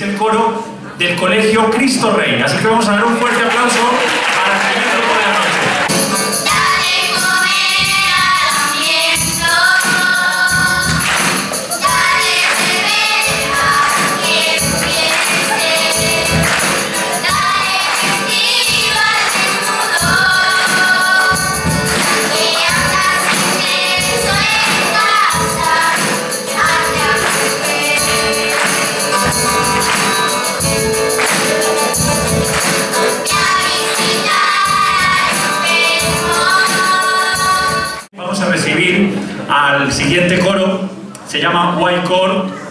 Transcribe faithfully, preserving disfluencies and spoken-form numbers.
es el coro del Colegio Cristo Rey. Así que vamos a dar un fuerte aplauso para la gente de la noche. Al siguiente coro, se llama Y Chord.